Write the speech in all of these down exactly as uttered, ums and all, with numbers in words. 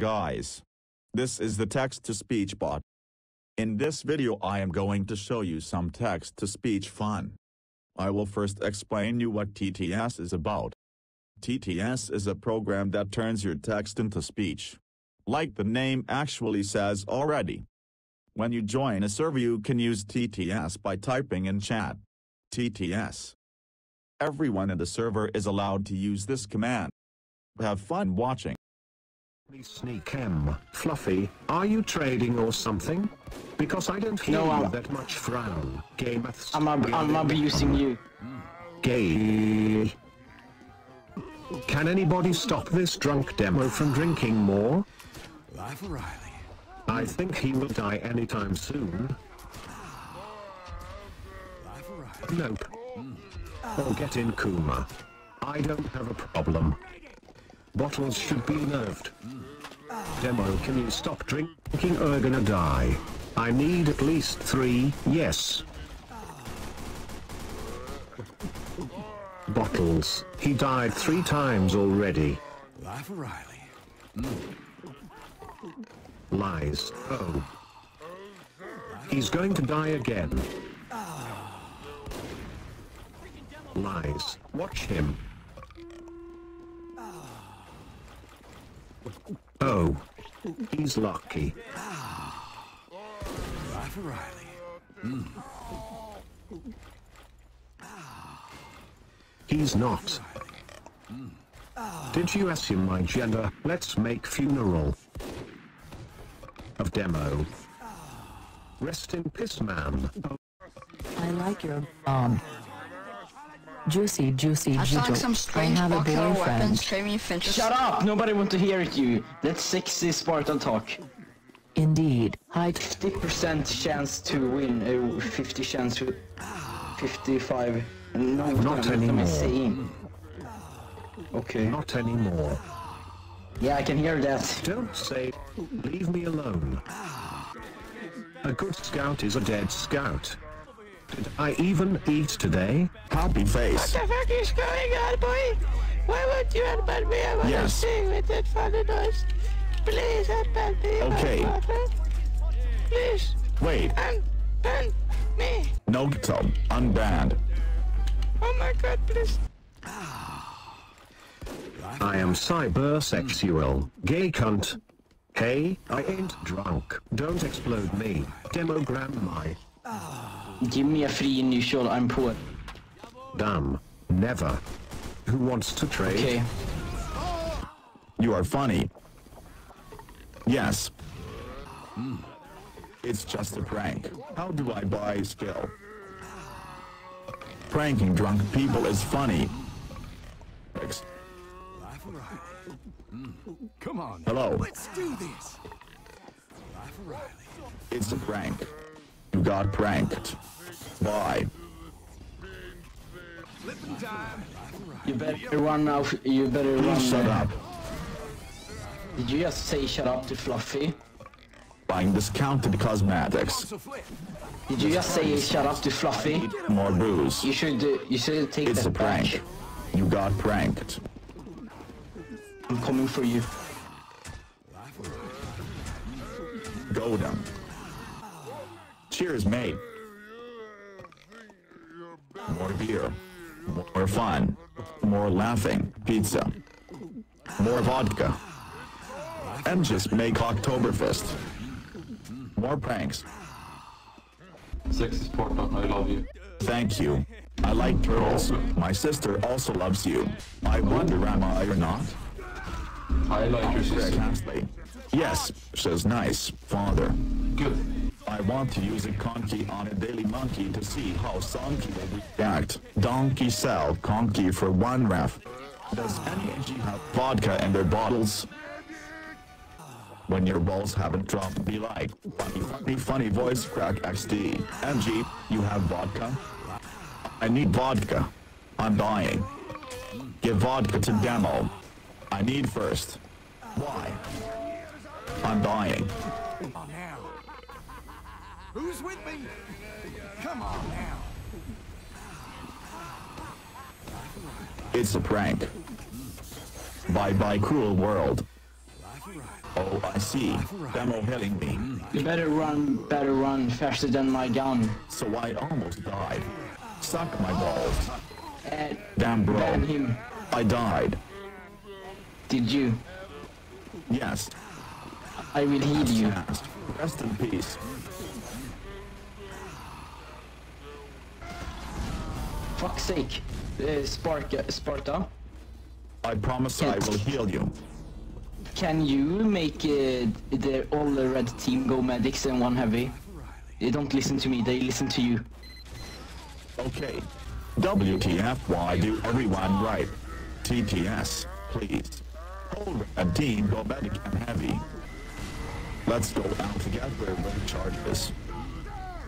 guys. This is the text-to-speech bot. In this video I am going to show you some text-to-speech fun. I will first explain you what T T S is about. T T S is a program that turns your text into speech. Like the name actually says already. When you join a server you can use T T S by typing in chat. T T S. Everyone in the server is allowed to use this command. Have fun watching. Sneak M, Fluffy, are you trading or something? Because I don't hear no, you that much frown. Game I'm abusing you. Gay. Can anybody stop this drunk demo from drinking more? Live O'Reilly. I think he will die anytime soon. Live O'Reilly. Nope. Or get in Kuma. I don't have a problem. Bottles should be nerfed. Demo, can you stop drinking? We're gonna die. I need at least three, yes. Bottles, he died three times already. Live O'Reilly. Lies, oh. He's going to die again. Lies, watch him. Oh, he's lucky. Live O'Reilly. Mm. He's not. Mm. Did you assume my gender? Let's make funeral of demo. Rest in piss, man. I like your bomb. Juicy, juicy, juicy. I some strange I have a weapons, finches. Shut up! Nobody wants to hear it, you. That's sexy Spartan talk. Indeed. High fifty percent chance to win. Uh, fifty chance to fifty-five. No, not no, anymore. Let me okay. Not anymore. Yeah, I can hear that. Don't say. Leave me alone. A good scout is a dead scout. Did I even eat today? Happy face. What the fuck is going on, boy? Why won't you unban me? I want yes. to sing with that funny noise. Please unban me. Okay. Please. Wait. Unban me. No, Tom. Unbanned. Oh my god, please. I am cybersexual. Gay cunt. Hey, I ain't drunk. Don't explode me. Demogram my. Give me a free initial, I'm poor. Damn. Never. Who wants to trade? Okay. You are funny. Yes. Mm. It's just a prank. How do I buy skill? Pranking drunk people is funny. Thanks. Live O'Reilly. Mm. Come on. Hello. Let's do this. Live O'Reilly. It's a prank. You got pranked. Bye. You better run now. You better Please run. Shut now. up. Did you just say shut up to Fluffy? Buying discounted cosmetics. Did you just say shut up to Fluffy? More booze. You should. Uh, you should take it's that a prank. Back. You got pranked. I'm coming for you. Go down. Cheers, mate. More beer. More fun. More laughing. Pizza. More vodka. And just make Oktoberfest. More pranks. Sex is Portland, I love you. Thank you. I like turtles. My sister also loves you. I wonder am I or not? I like your sister. Yes, she's nice, father. Good. I want to use a conky on a daily monkey to see how Sonky will react. Donkey sell conky for one ref. Does any N G have vodka in their bottles? When your balls haven't dropped, be like, funny, funny, funny voice crack X D. N G, you have vodka? I need vodka. I'm dying. Give vodka to demo. I need first. Why? I'm dying. Who's with me? Come on now. It's a prank. Bye bye, cruel world. Oh, I see. Demo hailing me. You better run, better run faster than my gun. So I almost died. Suck my balls. Uh, Damn bro. Damn him. I died. Did you? Yes. I will heal you. Yes. Rest in peace. Fuck's sake. Uh, Sparta, Sparta. I promise I will heal you. Can you make uh, the all the red team go medics and one heavy? They don't listen to me, they listen to you. Okay. W T F, why do everyone right? T T S, please. Hold red team, go medic and heavy. Let's go out together with charges.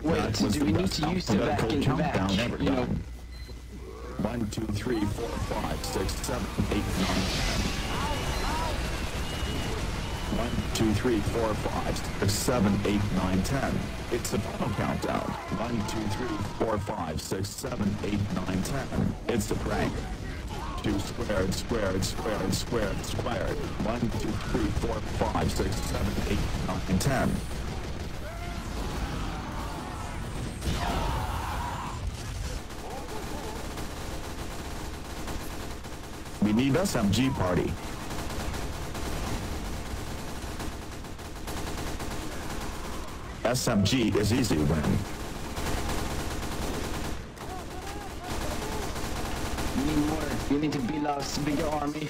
Wait, do we need to use the back and countdown ever done? One, two, three, four, five, six, seven, eight, nine. One, two, three, four, five, six, seven, eight, nine, ten. It's a final countdown. One, two, three, four, five, six, seven, eight, nine, ten. It's a prank. Two squared, squared, squared, squared, squared. One, two, three, four, five, six, seven, eight, nine, ten. We need S M G party. S M G is easy win. We need more. We need to build a bigger army.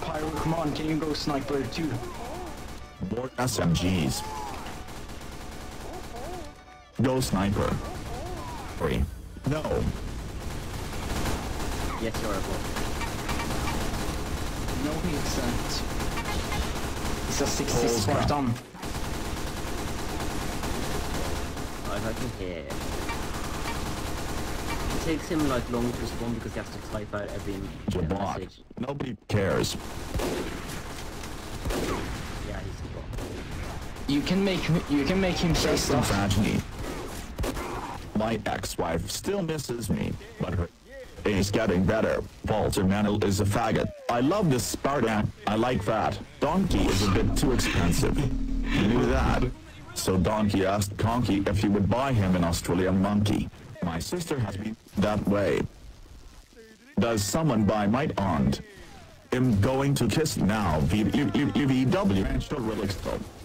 Pyro, come on, can you go sniper too? More S M Gs. Go sniper. Three. No. Yes, horrible. No, he isn't. It's a sixty Spartan. I can hear. It takes him like long to respond because he has to type out every message. Nobody cares. Yeah, he's a bot. You can make you can make him say stuff. My ex-wife still misses me, but her is getting better. Walter Mantle is a faggot. I love this Spartan. I like that. Donkey is a bit too expensive. You knew that. So Donkey asked Conky if he would buy him an Australian monkey. My sister has been that way. Does someone buy my aunt? I'm going to kiss now. V V V V W.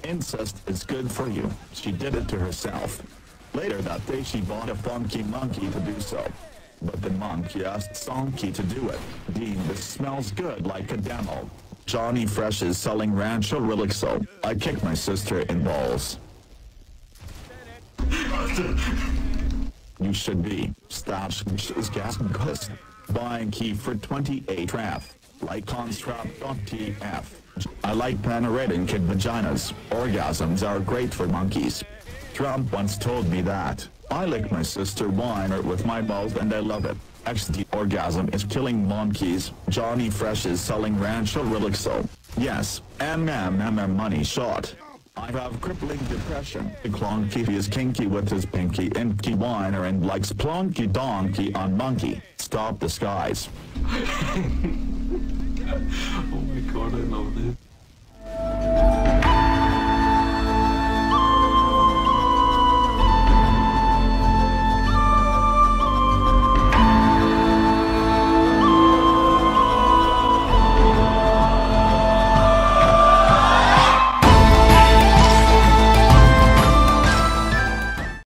Incest is good for you. She did it to herself. Later that day she bought a funky monkey to do so. But the monkey asked Sonky to do it. Dean, this smells good like a demo. Johnny Fresh is selling Rancho Relixo. I kicked my sister in balls. You should be. Stash is gas and cost. Buying key for twenty-eight R A F. Like Constrap dot T F. I like panorating kid vaginas. Orgasms are great for monkeys. Trump once told me that. I lick my sister Weiner with my balls and I love it. X D orgasm is killing monkeys. Johnny Fresh is selling Rancho Relixo. Yes, M M M M money shot. I have crippling depression. Clonky is kinky with his pinky and key whiner and likes plonky donkey on monkey. Stop the skies. Oh my god, I love this.